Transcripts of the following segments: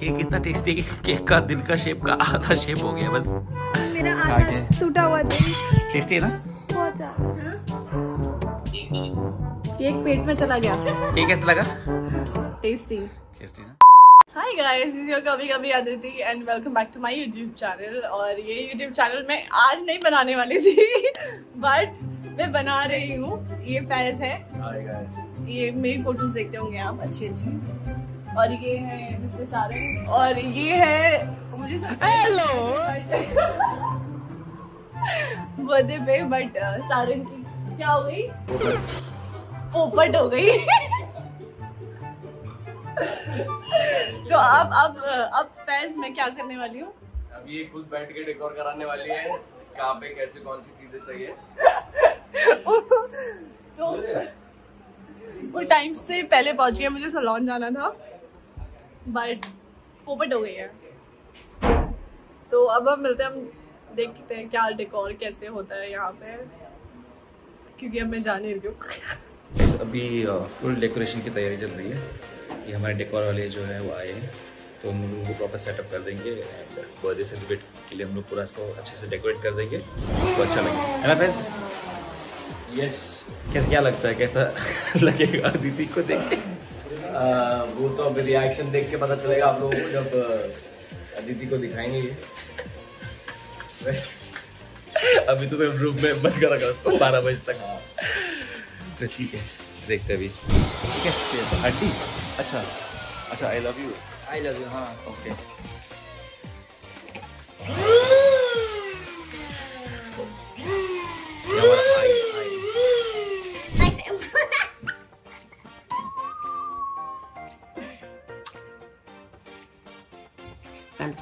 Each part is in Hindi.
केक इतना टेस्टी है, केक का दिल का शेप का आधा शेप हो गया बस। मेरा आधा टूटा हुआ दिल। टेस्टी है ना? बहुत ज्यादा। केक पेट में चला गया। केक कैसा लगा? टेस्टी। टेस्टी ना? Hi guys, this is your कभी कभी Aditi and welcome back to my YouTube channel। और ये YouTube channel मैं आज नहीं बनाने वाली थी but मैं बना रही हूँ। ये फैज है। Hi guys। ये मेरी फोटोज देखते होंगे आप अच्छी। और ये है मिस्टर सारंग और ये है मुझे हेलो बर्थडे पे बट सारंग की क्या हो गई? पोपट हो गई तो अब फैज मैं क्या करने वाली हूँ? अब ये खुद बैठ के डेकोर कराने वाली है कहाँ पे कैसे कौन सी चीजें चाहिए। तो वो टाइम से पहले पहुंच गया, मुझे सैलून जाना था बट पोपट हो गई है। तो अब मिलते हैं, हम देखते हैं क्या डेकोर कैसे होता है यहाँ पे, क्योंकि अब मैं जाने लगी हूँ। अभी फुल डेकोरेशन की तैयारी चल रही है। ये हमारे डेकोर वाले जो है वो आए हैं तो हम लोग को प्रॉपर सेटअप कर देंगे एंड बर्थडे सेलिब्रेट के लिए हम लोग पूरा इसको अच्छे से डेकोरेट कर देंगे, उसको अच्छा लगेगा, है ना फैज? यस। कैसे क्या लगता है कैसा लगेगा दीदी को देख के? वो तो अब रिएक्शन देख के पता चलेगा आप लोगों को जब अदिति को दिखाएंगे। अभी तो सिर्फ रूम में बंद कर रखा उसको 12 बजे तक। तो ठीक है, देखते अभी हड्डी। अच्छा अच्छा, I love you, I love you. हाँ ओके।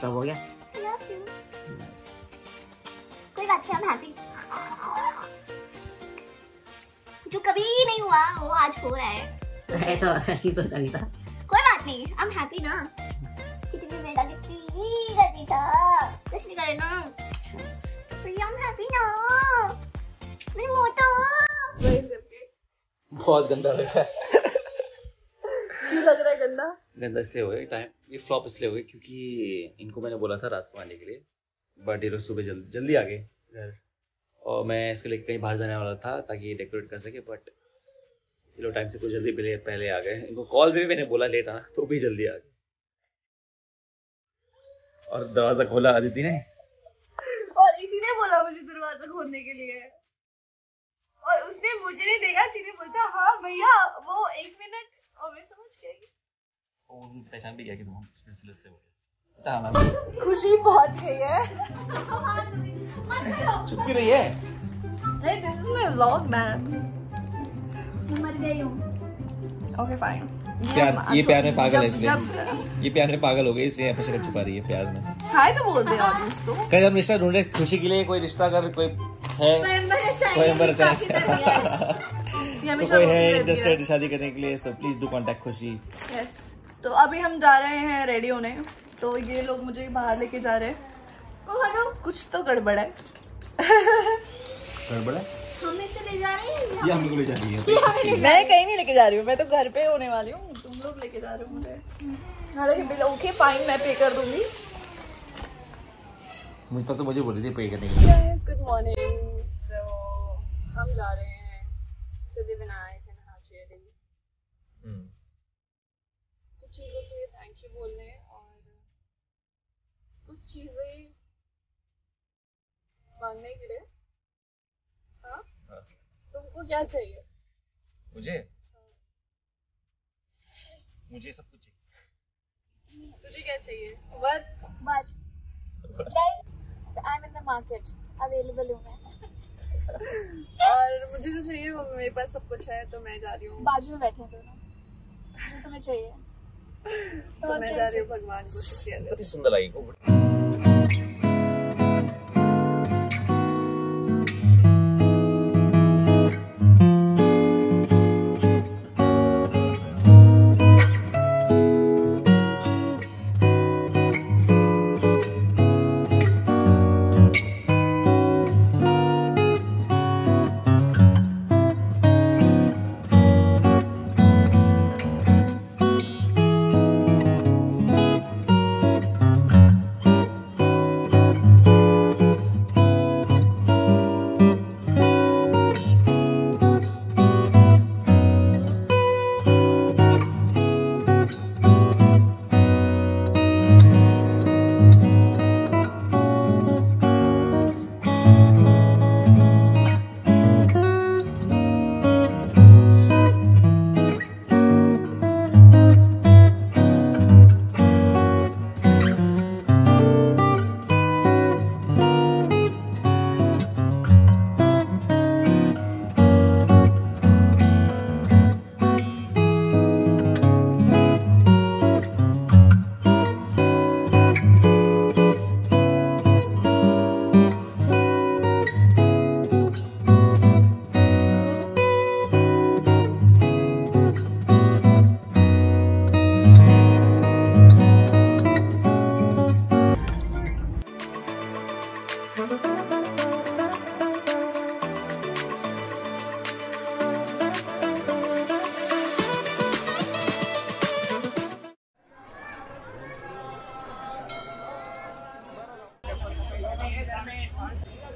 हो गया कोई बात नहीं, हैप्पी जो कभी नहीं हुआ वो आज हो रहा है। ऐसा नहीं सोचा नहीं था। कोई बात नहीं, आई एम हैप्पी ना। कितनी मेगा कितनी गलती था, कुछ नहीं करे ना। आई एम हैप्पी ना। मेरे मुंह तो बहुत गंदा लग रहा है। क्यों लग रहा है गंदा? गंदा इसलिए हो गया टाइम, ये फ्लॉप इसलिए हो गया क्योंकि इनको मैंने बोला था रात को आने के लिए बट ये लोग सुबह जल्दी आ गए घर। और मैं इसके लिए कहीं बाहर जाने वाला था ताकि ये डेकोरेट कर सके बट ये लोग टाइम से कुछ जल्दी पहले आ गए। इनको कॉल भी मैंने बोला लेट आना तो भी जल्दी आ गए। और दरवाजा खोला आदिति ने और इसी ने बोला मुझे दरवाजा खोलने के लिए, और उसने मुझे नहीं देखा, सीधे बोलता हाँ भैया वो 1 मिनट। और मैं समझ गई वो पहचान भी गया कि तुम सिलसिले से हो। खुशी पहुंच गई है। चुप रही है। Hey, this is my vlog, man. मर गई हूं। Okay fine. ये प्यार में पागल है इसलिए। ये प्यार में पागल हो गई इसलिए अपने शक्ल छुपा रही है प्यार में। हाय तो बोल दे ऑडियंस को। कहीं हम रिश्ता ढूंढे खुशी के लिए, कोई रिश्ता कर, कोई है स्वयंवर चाहिए, कोई है इंटरेस्टेड शादी करने के लिए, so please do contact Khushi. Yes. तो अभी हम जा रहे हैं रेडी होने, तो ये लोग मुझे बाहर लेके जा रहे हैं। कुछ तो गड़बड़ है। गड़बड़ है? हमें तो ले जा रही है या हमको ले जा रही है? मैं कहीं नहीं लेके जा रही हूँ, मैं तो घर पे होने वाली हूँ। तुम लोग लेके जा रहे हो मुझे, हालांकि बिल ओके फाइन मैं पे कर दूंगी। मुझे तो मुझे बोली थी पे करने के लिए। Guys good morning. सो हम जा रहे हैं सिद्धिविनायक एंड हाचेरी। कुछ चीज़ों के लिए थैंक यू बोलने और कुछ चीज़ें मांगने के लिए। हाँ? तुमको क्या चाहिए? मुझे मुझे सब कुछ चाहिए। तुझे क्या चाहिए? I am in the market, available हूँ मैं। और मुझे जो चाहिए वो मेरे पास सब कुछ है, तो मैं जा रही हूँ। बाजू में बैठे दोनों, जो तुम्हें चाहिए। तो मैं जा रही हूँ भगवान को शुक्रिया देने। कितनी सुंदर लगी को।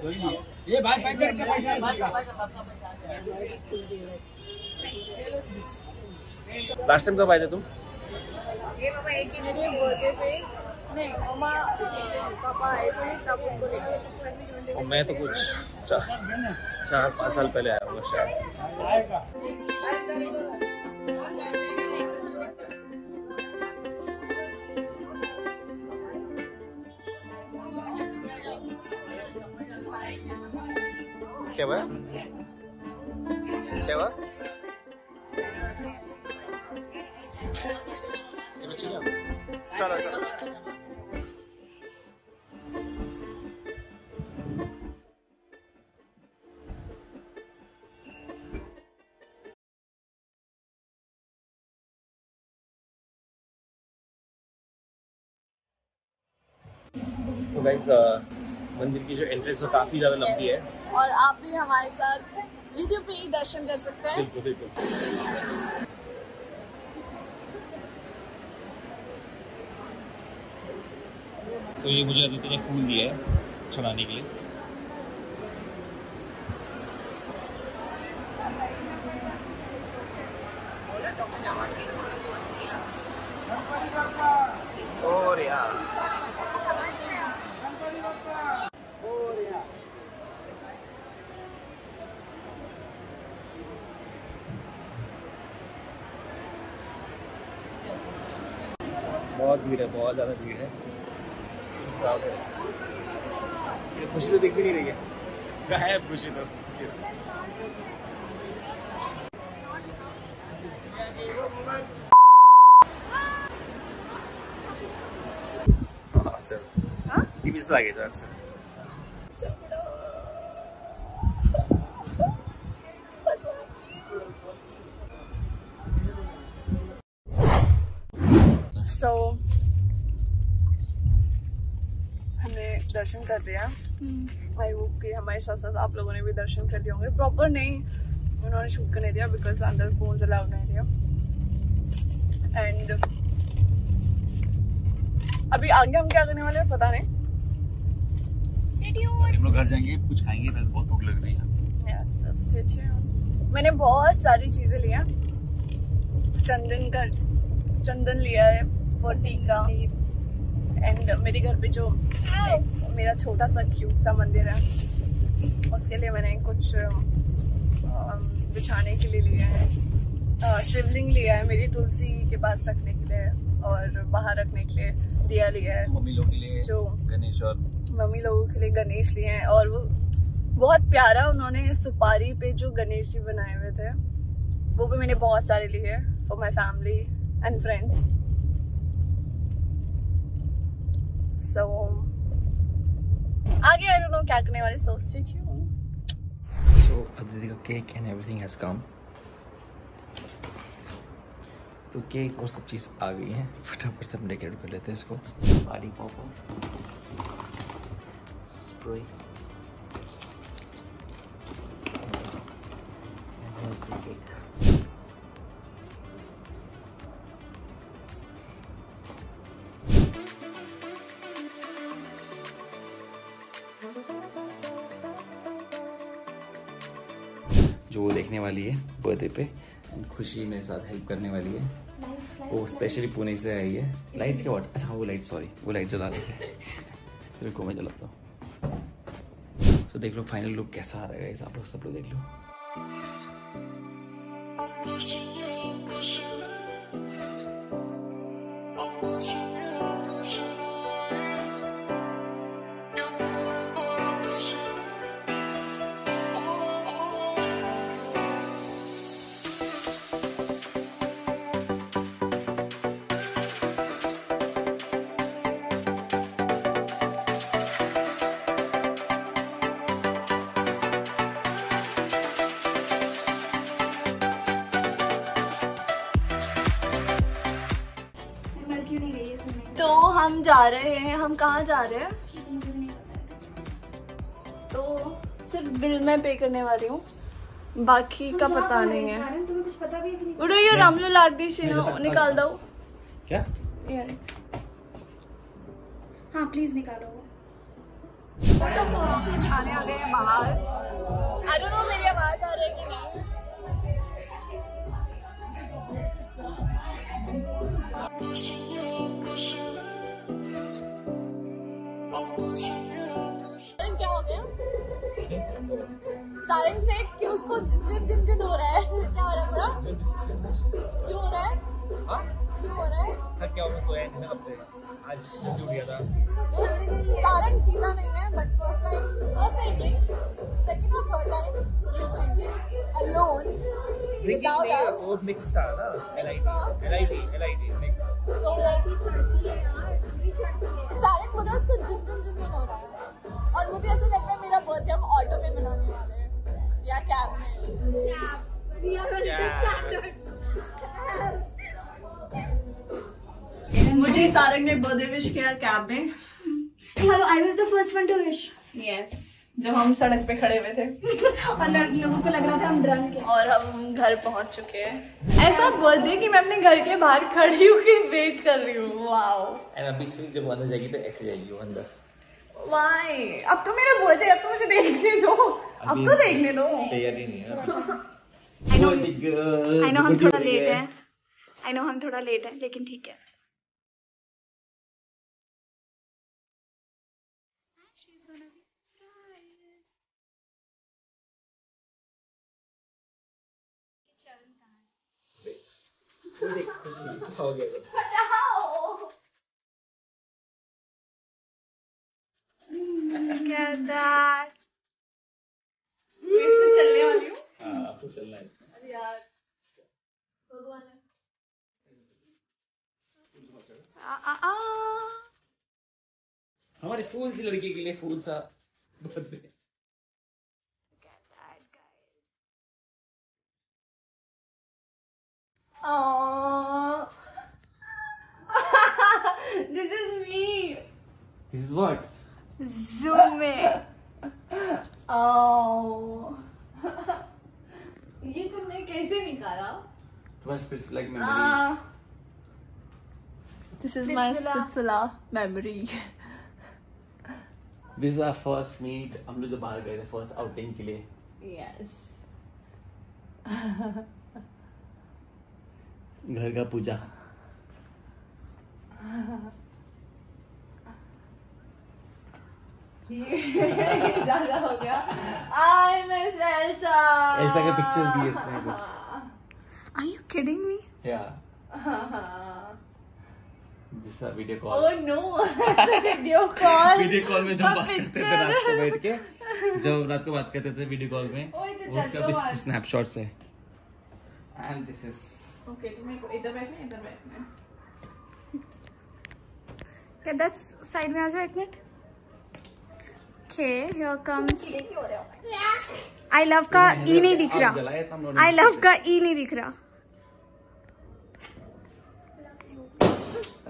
ये भाई पैक करके पैसा। लास्ट टाइम कब आए थे तुम? ये पापा एक ही मेरे बर्थडे पे नहीं, मम्मा पापा ऐसे सब उनको लेके। और मैं तो कुछ 4-5 साल पहले आया होगा शायद। क्या हुआ? क्या हुआ? चलो चलो। तो गाइस मंदिर की जो एंट्रेंस है काफी ज्यादा लंबी है और आप भी हमारे साथ वीडियो पे ही दर्शन कर सकते हैं। बिल्कुल बिल्कुल। तो ये मुझे आदित्य ने फूल दिया है चढ़ाने के लिए। और बहुत भीड़ है, बहुत ज्यादा भीड़ है। खुशी तो दिख भी नहीं रही है, गायब खुशी तो। चलो आगे जाओ। हमने दर्शन कर दिया। आई होप कि हमारे साथ साथ आप लोगों ने भी दर्शन कर दिए होंगे। प्रॉपर नहीं उन्होंने शूट करने दिया बिकॉज अंदर फोन अलाउड नहीं दिया। एंड अभी आगे हम क्या करने वाले हैं पता नहीं। हम लोग घर जाएंगे, कुछ खाएंगे, बहुत भूख लग रही है। yes, मैंने बहुत सारी चीजें लिया। चंदन लिया है फॉर टीका। एंड मेरे घर पे जो मेरा छोटा सा क्यूट सा मंदिर है उसके लिए मैंने कुछ बिछाने के लिए लिया है। शिवलिंग लिया है मेरी तुलसी के पास रखने के लिए और बाहर रखने के लिए दिया लिया है। मम्मी लोगों के लिए जो गणेश और मम्मी लोगों के लिए गणेश लिए हैं। और वो बहुत प्यारा उन्होंने सुपारी पे जो गणेश जी बनाए हुए थे वो भी मैंने बहुत सारे लिए हैं for my family and friends. So, आगे I don't know क्या करने वाले, so stay tuned. So Aditya का cake and everything has come. तो केक और सब चीज़ आ गई है, फटाफट से हम डेकोरेट कर लेते हैं इसको। पानी पॉपर स्प्रे जो वो देखने वाली है बर्थडे पे एंड खुशी मेरे साथ हेल्प करने वाली है। वो स्पेशली पुणे से आई है। लाइट के वाट, अच्छा वो लाइट, सॉरी वो लाइट जला देते हैं। रुको मैं जलाता हूँ। तो देख लो फाइनल लुक कैसा आ रहा है, आप लोग सब लोग देख लो। तो हम जा रहे हैं, हम कहाँ जा रहे हैं? तो सिर्फ बिल मैं पे करने वाली हूँ, बाकी का पता नहीं है। तुम्हें कुछ पता भी है? उड़ो ये रामलो लाग दी शीनो निकाल दो। क्या? हाँ प्लीज निकालो। खाने आ गए बाहर। I don't know मेरी आवाज आ रही है कि नहीं। क्या हो गया? सारंग से कि उसको झिंझिन हो रहा है। क्या हो रहा है बड़ा? क्यों हो रहा है? हाँ? क्यों हो रहा है? थक गया हूँ सोया नहीं कब से। आज जुड़ गया था। सारंग सीधा नहीं है, but first time drink, second or third time recently alone without us. वो mixed था ना? LID mixed. तो सारंग बोल रहा है उसको झिंझिन हो रहा है। और मुझे ऐसा लगता है मेरा बर्थडे हम ऑटो में मनाने वाले हैं या कैब में। मुझे सारंग ने बर्थडे विश किया कैब में। Hello, I was the first one to wish. Yes, जब हम सड़क पे खड़े हुए थे और लोगों को लग रहा था हम ड्रंक हैं और हम घर पहुंच चुके हैं। ऐसा बर्थडे कि मैं अपने घर के बाहर खड़ी होके वेट कर रही हूँ। वाओ। एंड अभी सिर्फ जब अंदर जाएगी तो ऐसे जाएगी अंदर। Why? अब तो मेरा बर्थडे, अब तो मुझे देखने दो, अब तो देखने दो। तैयारी नहीं है। I know हम थोड़ा लेट हैं, लेकिन ठीक है। That मैं चलने वाली हूँ। हाँ, आपको चलना है। अरे यार, भगवान है। हमारे फूल सी लड़की के लिए फूल सा birthday. This is me. This is what? Zoom में ये तुमने कैसे निकाला? तुम्हारी spiritual memories. This is my spiritual memory. This is our first meet. हम लोग जो बाहर गए थे फर्स्ट आउटिंग के लिए। Yes. घर का पूजा। ये ज़्यादा हो गया। I miss Elsa. Elsa के पिक्चर भी इसमें कुछ। Are you kidding me? Yeah. जिसका video call. Oh no! Video call. Video call में जब बात करते थे रात को बैठ के, वीडियो कॉल में, वो उसका भी स्नैपशॉट है। And this is. Okay, तुम्हें इधर बैठना, Yeah, that's side में आ जाओ एक minute. Okay, here comes. I love का ई नहीं दिख रहा। I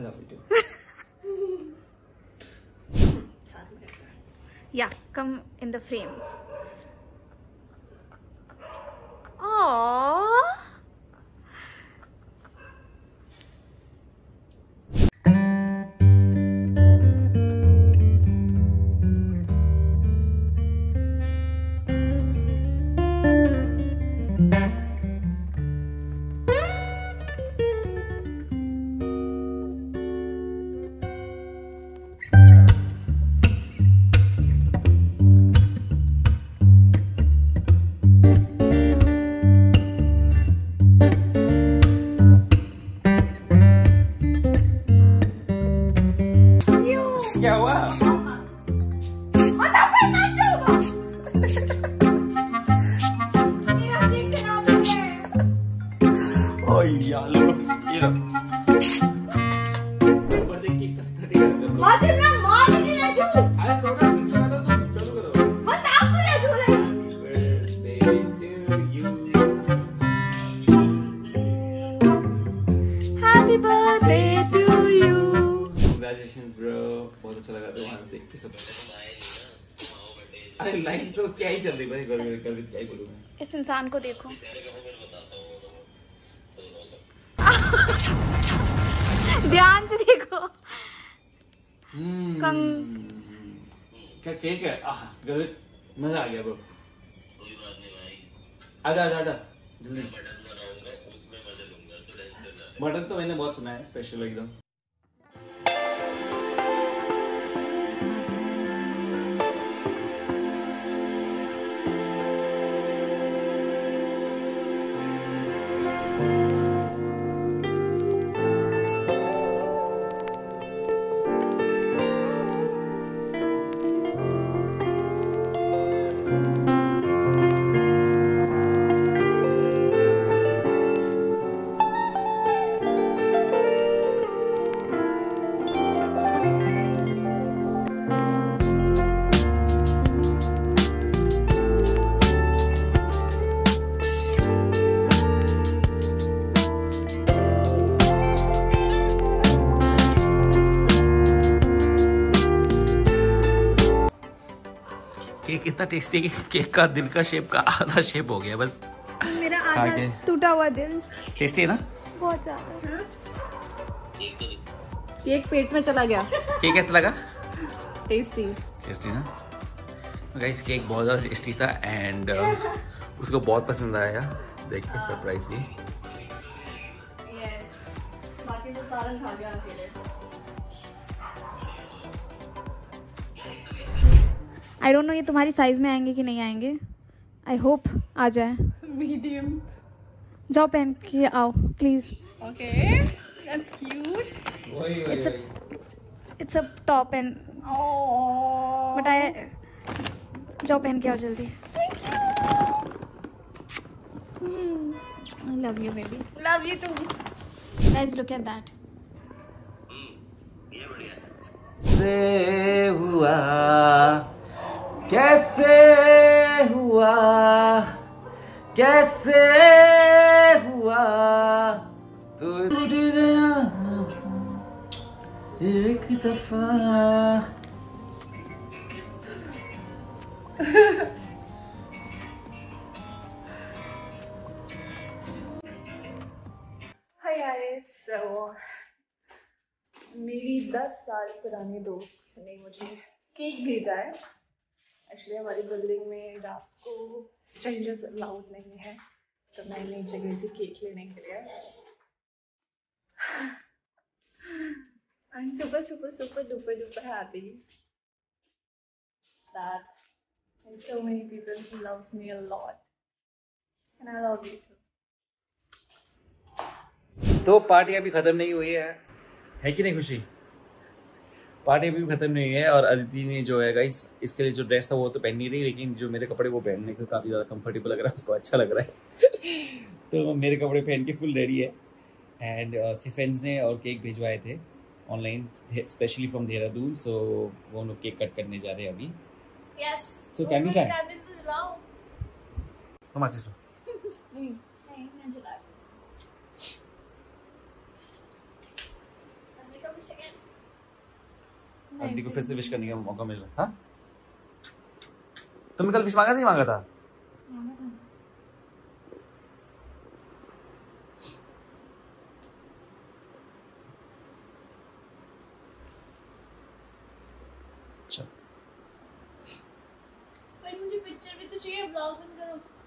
love you too. Yeah, come in the frame. Oh. क्या हुआ? Happy birthday to you. Congratulations bro. बहुत अच्छा लगा तुम्हारा देख के सब। अरे लाइन तो क्या ही चल रही है भाई, क्या ही बोलूं मैं। इस इंसान को देखो। ध्यान से देखो। क्या केक है? आह गलत, मजा आ गया ब्रो। कोई बात नहीं भाई, आजा आजा आजा जल्दी। मटन बनाऊंगा, उसमें मजा लूंगा, तो टेंशन ना। मटन तो मैंने बहुत सुना है, स्पेशल एकदम। केक इतना टेस्टी है कि केक का दिल का शेप का आधा शेप हो गया बस। मेरा आधा टूटा हुआ दिल। टेस्टी है ना? बहुत ज़्यादा। केक पेट में चला गया। केक कैसा लगा? टेस्टी। टेस्टी ना? गाइस केक बहुत ज़्यादा टेस्टी था एंड उसको बहुत पसंद आया। देखिए सरप्राइज भी। यस। बाकी तो सारा खा गया अकेले। आई डोंट नो ये तुम्हारी साइज में आएंगे कि नहीं आएंगे। आई होप आ जाए। मीडियम जाओ पहन के आओ please. Okay that's cute. It's a top and but I जाओ पहन के आओ जल्दी। I love you baby. Love you too. Guys look at that. ये बढ़िया से हुआ कैसे हुआ कैसे हुआ तो टूट गया एक दफा। हाय गाइस, सो मेरी 10 साल पुरानी दोस्त ने मुझे केक भेजा है। एक्चुअली हमारी बिल्डिंग में रात को स्ट्रेंजर्स अलाउड नहीं है, तो मैं नीचे गई थी केक लेने के लिए। And super super super duper duper happy that and so many people who loves me a lot and I love you too. तो पार्टी अभी खत्म नहीं हुई है कि नहीं खुशी? पार्टी भी खत्म नहीं है और अदिति ने जो है गाइस इसके लिए जो ड्रेस था वो तो पहन नहीं रही, लेकिन जो मेरे कपड़े वो पहनने को काफ़ी ज़्यादा कंफर्टेबल लग रहा है, उसको अच्छा लग रहा है। तो मेरे कपड़े पहन के फुल रेडी है एंड उसके फ्रेंड्स ने और केक भिजवाए थे online specially from Dehradun, so वो लोग केक कट करने जा रहे हैं अभी। Yes so can you can Aditi को फिर से विश करने का मौका मिल रहा है। तुमने कल विश मांगा था? नहीं मांगा था। अच्छा, पर मुझे पिक्चर भी तो चाहिए, ब्लॉग बंद करो।